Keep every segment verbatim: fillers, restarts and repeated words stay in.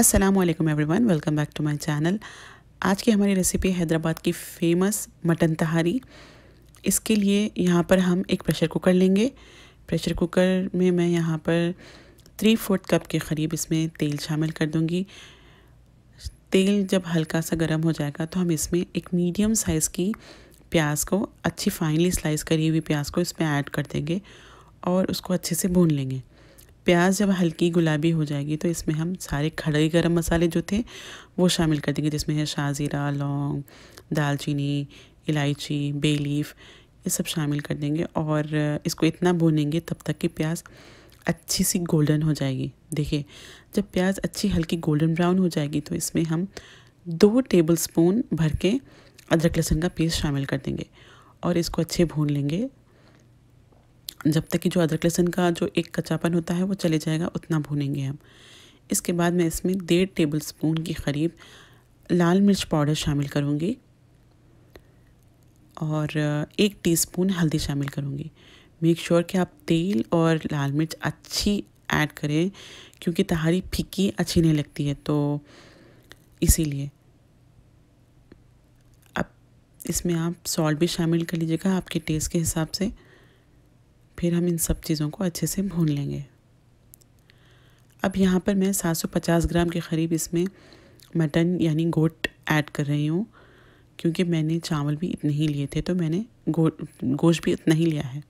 अस्सलामुअलैकुम everyone, welcome back to my channel. आज की हमारी रेसिपी हैदराबाद की फ़ेमस मटन तहारी। इसके लिए यहाँ पर हम एक प्रेशर कुकर लेंगे। प्रेशर कुकर में मैं यहाँ पर थ्री फोर्थ कप के करीब इसमें तेल शामिल कर दूँगी। तेल जब हल्का सा गर्म हो जाएगा तो हम इसमें एक मीडियम साइज़ की प्याज को, अच्छी फाइनली स्लाइस करी हुई प्याज को इसमें ऐड कर देंगे और उसको अच्छे से भून लेंगे। प्याज जब हल्की गुलाबी हो जाएगी तो इसमें हम सारे खड़े गरम मसाले जो थे वो शामिल कर देंगे, जिसमें है शाहजीरा, लौंग, दालचीनी, इलायची, बे लीफ, ये सब शामिल कर देंगे और इसको इतना भूनेंगे तब तक कि प्याज अच्छी सी गोल्डन हो जाएगी। देखिए, जब प्याज अच्छी हल्की गोल्डन ब्राउन हो जाएगी तो इसमें हम दो टेबल स्पून भर के अदरक लहसुन का पेस्ट शामिल कर देंगे और इसको अच्छे भून लेंगे जब तक कि जो अदरक लहसुन का जो एक कच्चापन होता है वो चले जाएगा, उतना भूनेंगे हम। इसके बाद मैं इसमें डेढ़ टेबल स्पून के करीब लाल मिर्च पाउडर शामिल करूँगी और एक टीस्पून हल्दी शामिल करूँगी। मेक श्योर कि आप तेल और लाल मिर्च अच्छी ऐड करें, क्योंकि तहारी फीकी अच्छी नहीं लगती है, तो इसीलिए। अब इसमें आप सॉल्ट भी शामिल कर लीजिएगा आपके टेस्ट के हिसाब से। फिर हम इन सब चीज़ों को अच्छे से भून लेंगे। अब यहाँ पर मैं सात सौ पचास ग्राम के करीब इसमें मटन यानी गोट ऐड कर रही हूँ, क्योंकि मैंने चावल भी इतने ही लिए थे तो मैंने गो गोश्त भी इतना ही लिया है।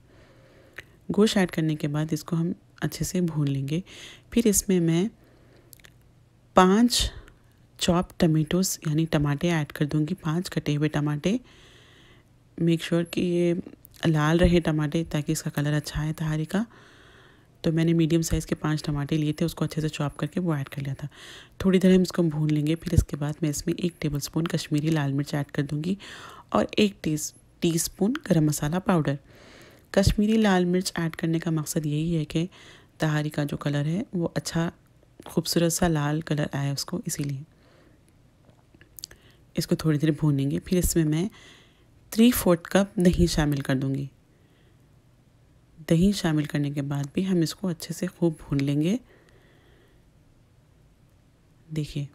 गोश्त ऐड करने के बाद इसको हम अच्छे से भून लेंगे। फिर इसमें मैं पाँच चॉप टमेटोस यानी टमाटे ऐड कर दूँगी, पाँच कटे हुए टमाटे। मेक श्योर कि ये लाल रहे टमाटे ताकि इसका कलर अच्छा है तहारी का। तो मैंने मीडियम साइज़ के पांच टमाटे लिए थे, उसको अच्छे से चॉप करके वो ऐड कर लिया था। थोड़ी देर हम इसको भून लेंगे। फिर इसके बाद मैं इसमें एक टेबलस्पून कश्मीरी लाल मिर्च ऐड कर दूंगी और एक टी टीस्पून गरम मसाला पाउडर। कश्मीरी लाल मिर्च ऐड करने का मकसद यही है कि तहारी का जो कलर है वो अच्छा खूबसूरत सा लाल कलर आए उसको, इसीलिए इसको थोड़ी देर भूनेंगे। फिर इसमें मैं थ्री फोर्थ कप दही शामिल कर दूंगी। दही शामिल करने के बाद भी हम इसको अच्छे से खूब भून लेंगे। देखिए,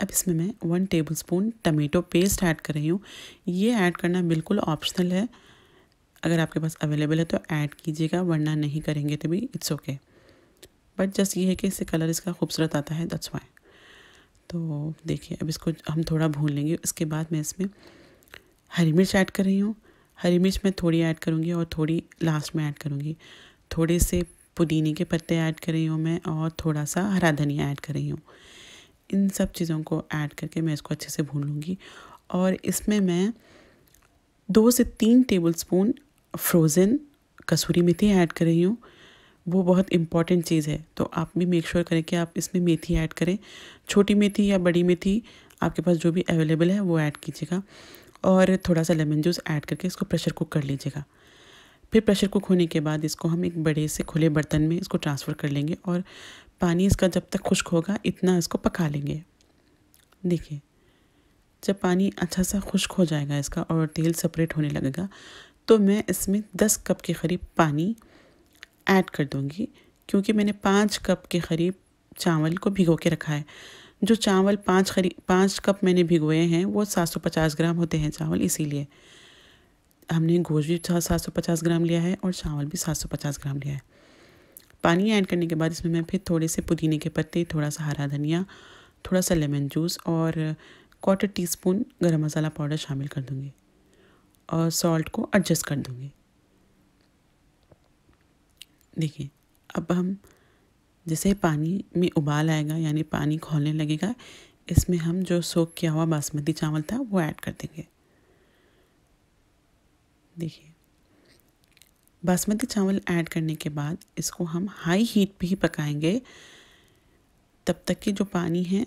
अब इसमें मैं one tablespoon tomato paste add कर रही हूँ। ये ऐड करना बिल्कुल ऑप्शनल है, अगर आपके पास अवेलेबल है तो ऐड कीजिएगा, वरना नहीं करेंगे तो भी इट्स ओके। बट जस्ट ये है कि इससे कलर इसका खूबसूरत आता है, दैट्स व्हाई। तो देखिए, अब इसको हम थोड़ा भून लेंगे। इसके बाद मैं इसमें हरी मिर्च ऐड कर रही हूँ। हरी मिर्च मैं थोड़ी ऐड करूँगी और थोड़ी लास्ट में ऐड करूँगी। थोड़े से पुदीने के पत्ते ऐड कर रही हूँ मैं और थोड़ा सा हरा धनिया ऐड कर रही हूँ। इन सब चीज़ों को ऐड करके मैं इसको अच्छे से भून लूँगी और इसमें मैं दो से तीन टेबलस्पून फ्रोज़न कसूरी मेथी ऐड कर रही हूँ। वो बहुत इंपॉर्टेंट चीज़ है, तो आप भी मेक श्योर करें कि आप इसमें मेथी ऐड करें। छोटी मेथी या बड़ी मेथी आपके पास जो भी अवेलेबल है वो ऐड कीजिएगा और थोड़ा सा लेमन जूस ऐड करके इसको प्रेशर कुक कर लीजिएगा। फिर प्रेशर कुक होने के बाद इसको हम एक बड़े से खुले बर्तन में इसको ट्रांसफ़र कर लेंगे और पानी इसका जब तक खुश्क होगा इतना इसको पका लेंगे। देखिए, जब पानी अच्छा सा खुश्क हो जाएगा इसका और तेल सेपरेट होने लगेगा तो मैं इसमें दस कप के करीब पानी ऐड कर दूँगी, क्योंकि मैंने पाँच कप के करीब चावल को भिगो के रखा है। जो चावल पाँच खरी पाँच कप मैंने भिगोए हैं वो सात सौ पचास ग्राम होते हैं चावल, इसीलिए हमने गोश्त भी सात सौ पचास ग्राम लिया है और चावल भी सात सौ पचास ग्राम लिया है। पानी ऐड करने के बाद इसमें मैं फिर थोड़े से पुदीने के पत्ते, थोड़ा सा हरा धनिया, थोड़ा सा लेमन जूस और quarter teaspoon garam masala powder शामिल कर दूँगी और सॉल्ट को एडजस्ट कर दूँगी। देखिए, अब हम जैसे पानी में उबाल आएगा यानी पानी खौलने लगेगा, इसमें हम जो सोक किया हुआ बासमती चावल था वो ऐड कर देंगे। देखिए, बासमती चावल ऐड करने के बाद इसको हम हाई हीट पे ही पकाएंगे तब तक कि जो पानी है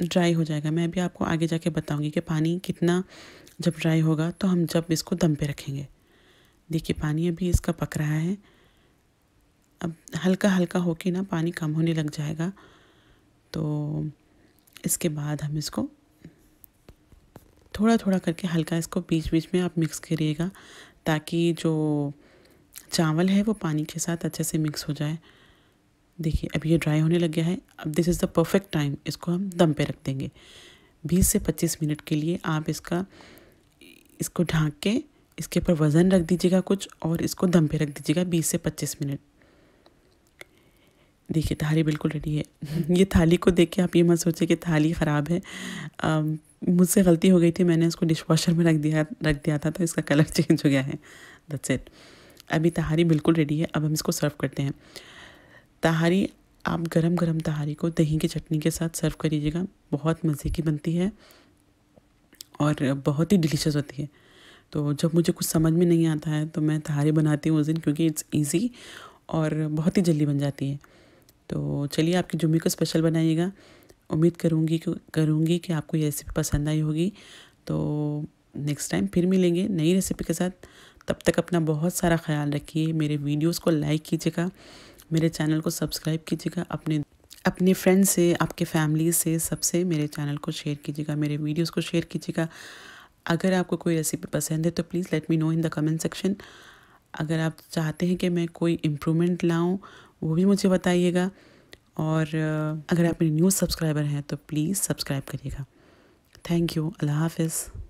ड्राई हो जाएगा। मैं अभी आपको आगे जाके बताऊंगी कि पानी कितना जब ड्राई होगा तो हम जब इसको दम पे रखेंगे। देखिए, पानी अभी इसका पक रहा है। अब हल्का हल्का होके ना पानी कम होने लग जाएगा, तो इसके बाद हम इसको थोड़ा थोड़ा करके हल्का इसको बीच बीच में आप मिक्स करिएगा ताकि जो चावल है वो पानी के साथ अच्छे से मिक्स हो जाए। देखिए अब ये ड्राई होने लग गया है। अब this is the perfect time, इसको हम दम पे रख देंगे बीस से पच्चीस मिनट के लिए। आप इसका इसको ढाँक के इसके ऊपर वज़न रख दीजिएगा कुछ और इसको दम पे रख दीजिएगा बीस से पच्चीस मिनट। देखिए थाली बिल्कुल रेडी है। ये थाली को देख के आप ये मत सोचिए कि थाली ख़राब है। मुझसे गलती हो गई थी, मैंने उसको डिश वॉशर में रख दिया रख दिया था तो इसका कलर चेंज हो गया है। दैट्स इट, अभी तहारी बिल्कुल रेडी है। अब हम इसको सर्व करते हैं। तहारी आप गरम गरम तहारी को दही की चटनी के साथ सर्व करिएगा, बहुत मज़े की बनती है और बहुत ही डिलीशियस होती है। तो जब मुझे कुछ समझ में नहीं आता है तो मैं तहारी बनाती हूँ उस दिन, क्योंकि इट्स ईजी और बहुत ही जल्दी बन जाती है। तो चलिए आपकी जुम्मे को स्पेशल बनाइएगा। उम्मीद करूँगी करूँगी कि आपको ये रेसिपी पसंद आई होगी। तो नेक्स्ट टाइम फिर मिलेंगे नई रेसिपी के साथ। तब तक अपना बहुत सारा ख्याल रखिए। मेरे वीडियोस को लाइक कीजिएगा, मेरे चैनल को सब्सक्राइब कीजिएगा, अपने अपने फ्रेंड से, आपके फैमिली से, सबसे मेरे चैनल को शेयर कीजिएगा, मेरे वीडियोस को शेयर कीजिएगा। अगर आपको कोई रेसिपी पसंद है तो please let me know in the comment section. अगर आप चाहते हैं कि मैं कोई इम्प्रूवमेंट लाऊँ वो भी मुझे बताइएगा। और अगर आप मेरे न्यू सब्सक्राइबर हैं तो प्लीज़ सब्सक्राइब करिएगा। थैंक यू, अल्लाह हाफिज़।